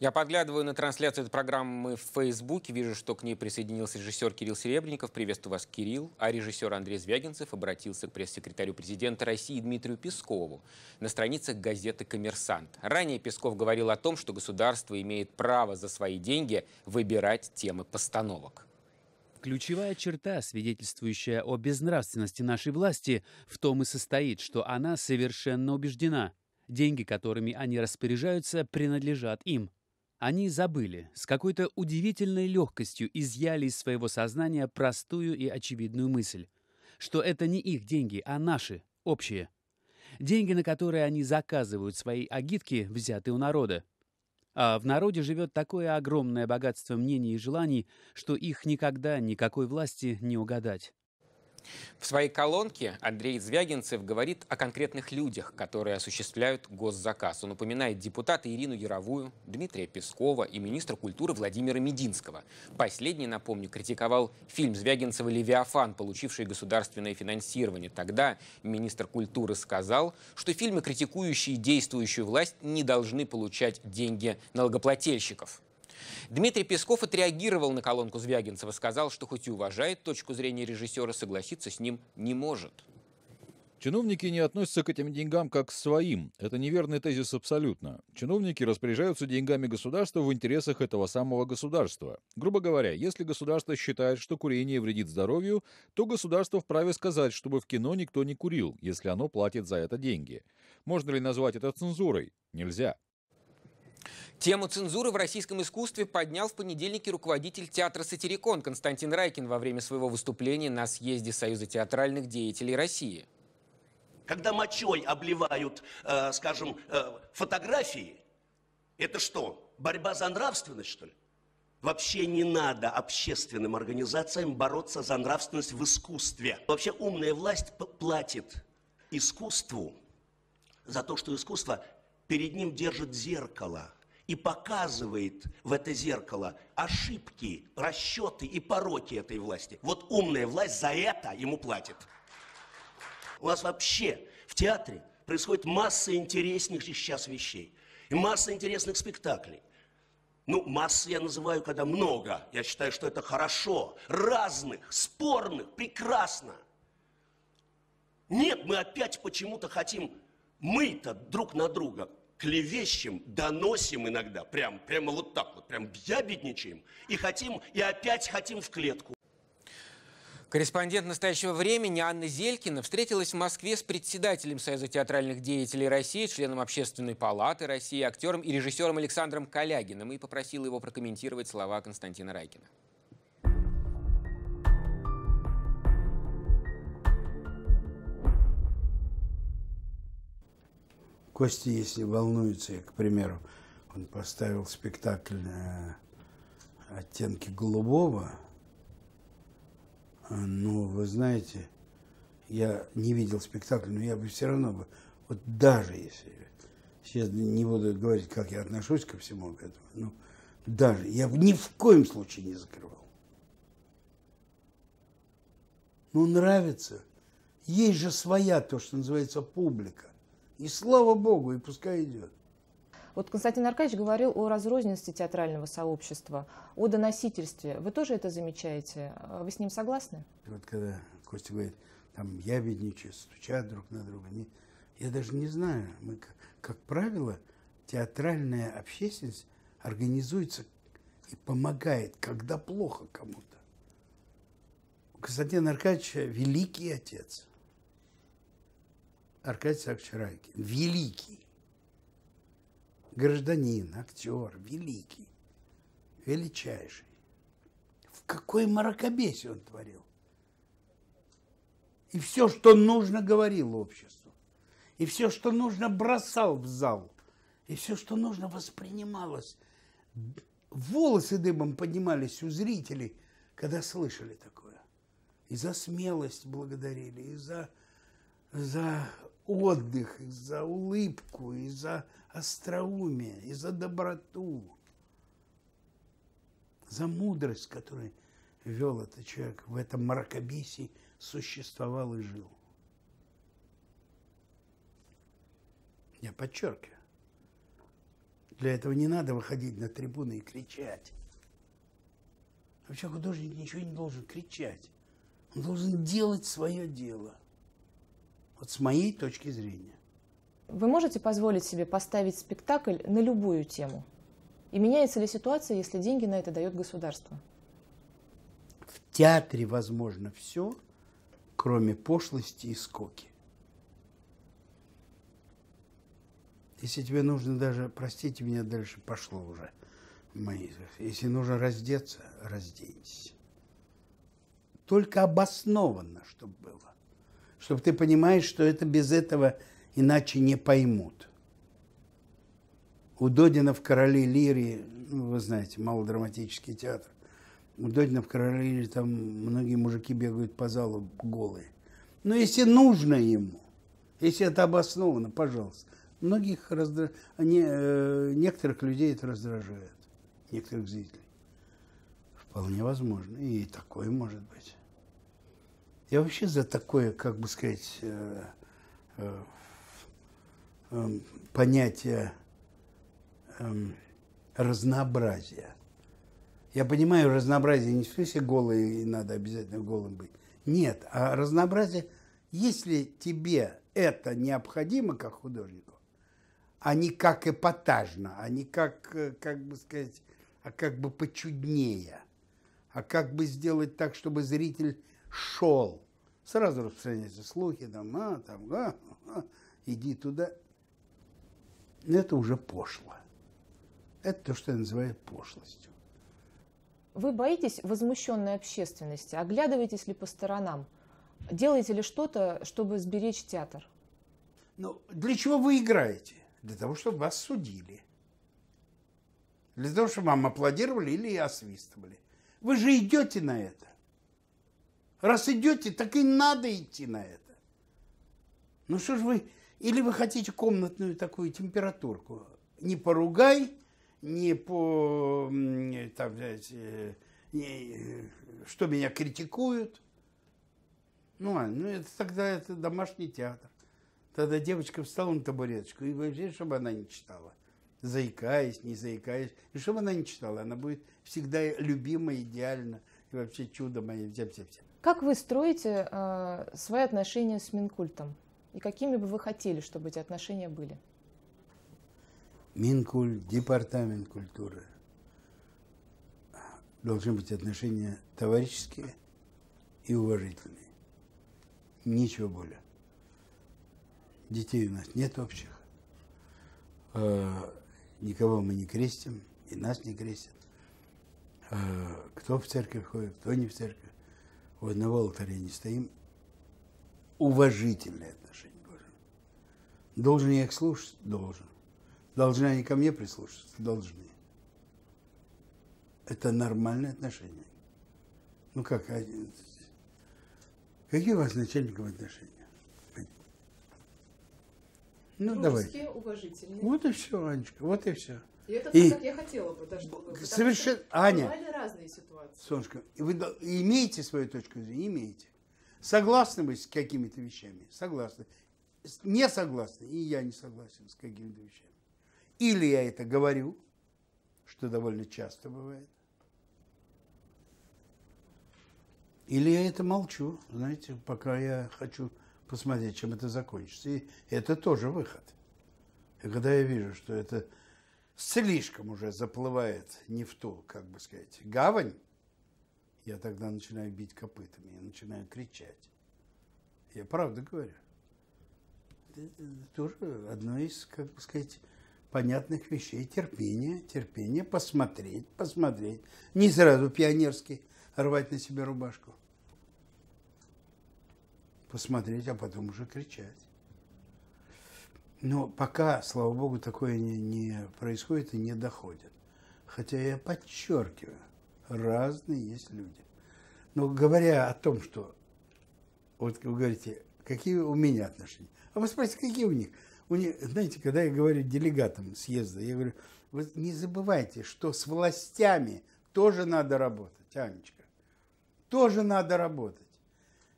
Я подглядываю на трансляцию этой программы в Фейсбуке, вижу, что к ней присоединился режиссер Кирилл Серебренников. Приветствую вас, Кирилл. А режиссер Андрей Звягинцев обратился к пресс-секретарю президента России Дмитрию Пескову на страницах газеты «Коммерсант». Ранее Песков говорил о том, что государство имеет право за свои деньги выбирать темы постановок. Ключевая черта, свидетельствующая о безнравственности нашей власти, в том и состоит, что она совершенно убеждена: деньги, которыми они распоряжаются, принадлежат им. Они забыли, с какой-то удивительной легкостью изъяли из своего сознания простую и очевидную мысль, что это не их деньги, а наши, общие. Деньги, на которые они заказывают свои агитки, взяты у народа. А в народе живет такое огромное богатство мнений и желаний, что их никогда никакой власти не угадать. В своей колонке Андрей Звягинцев говорит о конкретных людях, которые осуществляют госзаказ. Он упоминает депутата Ирину Яровую, Дмитрия Пескова и министра культуры Владимира Мединского. Последний, напомню, критиковал фильм Звягинцева «Левиафан», получивший государственное финансирование. Тогда министр культуры сказал, что фильмы, критикующие действующую власть, не должны получать деньги налогоплательщиков. Дмитрий Песков отреагировал на колонку Звягинцева, сказал, что хоть и уважает точку зрения режиссера, согласиться с ним не может. Чиновники не относятся к этим деньгам как к своим. Это неверный тезис абсолютно. Чиновники распоряжаются деньгами государства в интересах этого самого государства. Грубо говоря, если государство считает, что курение вредит здоровью, то государство вправе сказать, чтобы в кино никто не курил, если оно платит за это деньги. Можно ли назвать это цензурой? Нельзя. Тему цензуры в российском искусстве поднял в понедельник руководитель театра «Сатирикон» Константин Райкин во время своего выступления на съезде Союза театральных деятелей России. Когда мочой обливают, скажем, фотографии, это что, борьба за нравственность, что ли? Вообще не надо общественным организациям бороться за нравственность в искусстве. Вообще умная власть платит искусству за то, что искусство перед ним держит зеркало и показывает в это зеркало ошибки, расчеты и пороки этой власти. Вот умная власть за это ему платит. У нас вообще в театре происходит масса интересных сейчас вещей. И масса интересных спектаклей. Ну, массу я называю, когда много. Я считаю, что это хорошо. Разных, спорных, прекрасно. Нет, мы опять почему-то хотим... Мы-то друг на друга клевещем, доносим иногда, прямо вот так вот, прям ябедничаем, и хотим, и опять хотим в клетку. Корреспондент «Настоящего времени» Анна Зелькина встретилась в Москве с председателем Союза театральных деятелей России, членом Общественной палаты России, актером и режиссером Александром Калягиным и попросила его прокомментировать слова Константина Райкина. Костя, если волнуется, я, к примеру, он поставил спектакль «Оттенки голубого». Ну, вы знаете, я не видел спектакль, но я бы все равно бы, вот даже если, сейчас не буду говорить, как я отношусь ко всему к этому, но даже, я бы ни в коем случае не закрывал. Ну, нравится. Есть же своя, то, что называется, публика. И слава богу, и пускай идет. Вот Константин Аркадьевич говорил о разрозненности театрального сообщества, о доносительстве. Вы тоже это замечаете? Вы с ним согласны? Вот когда Костя говорит, там ябедничают, стучат друг на друга. Я даже не знаю. Мы, как правило, театральная общественность организуется и помогает, когда плохо кому-то. Константин Аркадьевич – великий отец. Аркадий Исаакович Райкин, великий гражданин, актер, великий, величайший. В какой мракобесие он творил. И все, что нужно, говорил обществу. И все, что нужно, бросал в зал. И все, что нужно, воспринималось. Волосы дыбом поднимались у зрителей, когда слышали такое. И за смелость благодарили, и за отдых, и за улыбку, и за остроумие, и за доброту, за мудрость, которую вел этот человек, в этом мракобесии существовал и жил. Я подчеркиваю, Для этого не надо выходить на трибуны и кричать. Вообще художник ничего не должен кричать. Он должен делать свое дело. Вот с моей точки зрения. Вы можете позволить себе поставить спектакль на любую тему? И меняется ли ситуация, если деньги на это дает государство? В театре возможно все, кроме пошлости и скуки. Если тебе нужно даже, простите меня, дальше пошло уже. Если нужно раздеться, разденься. Только обоснованно, чтобы было. Чтобы ты понимаешь, что это без этого иначе не поймут. У Додина в «Короле Лире», ну, вы знаете, малодраматический театр, у Додина в «Короле Лире» там многие мужики бегают по залу голые. Но если нужно ему, если это обосновано, пожалуйста. Многих некоторых людей это раздражает, некоторых зрителей. Вполне возможно, и такое может быть. Я вообще за такое, как бы сказать, понятие разнообразия. Я понимаю, разнообразие не в смысле голые, и надо обязательно голым быть. Нет, а разнообразие, если тебе это необходимо как художнику, а не как эпатажно, а не как бы сказать, а как бы почуднее, а как бы сделать так, чтобы зритель шел. Сразу распространяются слухи, иди туда. Но это уже пошло. Это то, что я называю пошлостью. Вы боитесь возмущенной общественности? Оглядываетесь ли по сторонам? Делаете ли что-то, чтобы сберечь театр? Ну, для чего вы играете? Для того, чтобы вас судили. Для того, чтобы вам аплодировали или освистывали. Вы же идете на это. Раз идете, так и надо идти на это. Ну что ж вы... Или вы хотите комнатную такую температурку. Не поругай, не по... Там, знаете, что меня критикуют. Ну, это тогда это домашний театр. Тогда девочка встала на табуреточку, и вообще, чтобы она не читала. Заикаясь, не заикаясь. И чтобы она не читала, она будет всегда любима, идеально. И вообще чудо мое. Как вы строите свои отношения с Минкультом? И какими бы вы хотели, чтобы эти отношения были? Минкульт, департамент культуры. Должны быть отношения товарищеские и уважительные. Ничего более. Детей у нас нет общих. Никого мы не крестим, и нас не крестят. Кто в церковь ходит, кто не в церковь. У одного алтаря не стоим. Уважительные отношения должны. Должен я их слушать? Должен. Должны они ко мне прислушаться? Должны. Это нормальные отношения. Ну как? Какие у вас с начальником отношения? Ну, дружеские, давай. Уважительные. Вот и все, Анечка, вот и все. И это то, как я хотела бы, даже, совершенно... что Аня, разные ситуации. Солнышко, вы имеете свою точку зрения? Имеете. Согласны вы с какими-то вещами? Согласны. Не согласны, и я не согласен с какими-то вещами. Или я это говорю, что довольно часто бывает. Или я это молчу, знаете, пока я хочу... посмотреть, чем это закончится. И это тоже выход. И когда я вижу, что это слишком уже заплывает не в ту, как бы сказать, гавань, я тогда начинаю бить копытами, я начинаю кричать. Я правду говорю. Это тоже одно из, как бы сказать, понятных вещей. Терпение, терпение, посмотреть, посмотреть. Не сразу пионерски рвать на себе рубашку. Посмотреть, а потом уже кричать. Но пока, слава богу, такое не происходит и не доходит. Хотя я подчеркиваю, разные есть люди. Но говоря о том, что... Вот вы говорите, какие у меня отношения. А вы спросите, какие у них? У них, знаете, когда я говорю делегатам съезда, я говорю, вы не забывайте, что с властями тоже надо работать, Анечка. Тоже надо работать.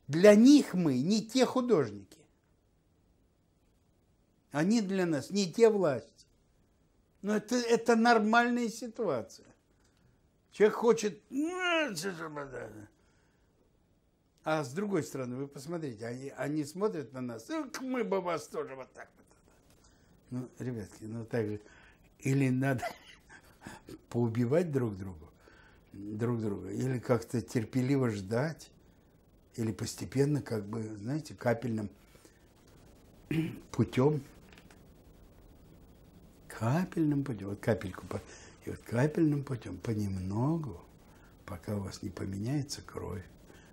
Для них мы не те художники. Они для нас не те власти. Но это нормальная ситуация. Человек хочет... А с другой стороны, вы посмотрите, они смотрят на нас, мы бы вас тоже вот так вот. Ну, ребятки, ну так же. Или надо поубивать друг друга, или как-то терпеливо ждать, или постепенно, как бы, знаете, капельным путем. Капельным путем, вот капельку, и вот капельным путем, понемногу, пока у вас не поменяется кровь,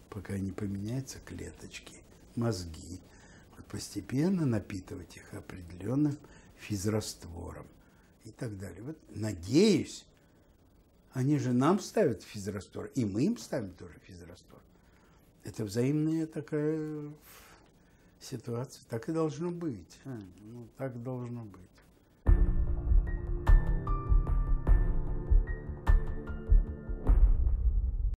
пока не поменяются клеточки, мозги. Вот постепенно напитывать их определенным физраствором и так далее. Вот, надеюсь, они же нам ставят физраствор, и мы им ставим тоже физраствор. Это взаимная такая ситуация. Так и должно быть. Ну, так должно быть.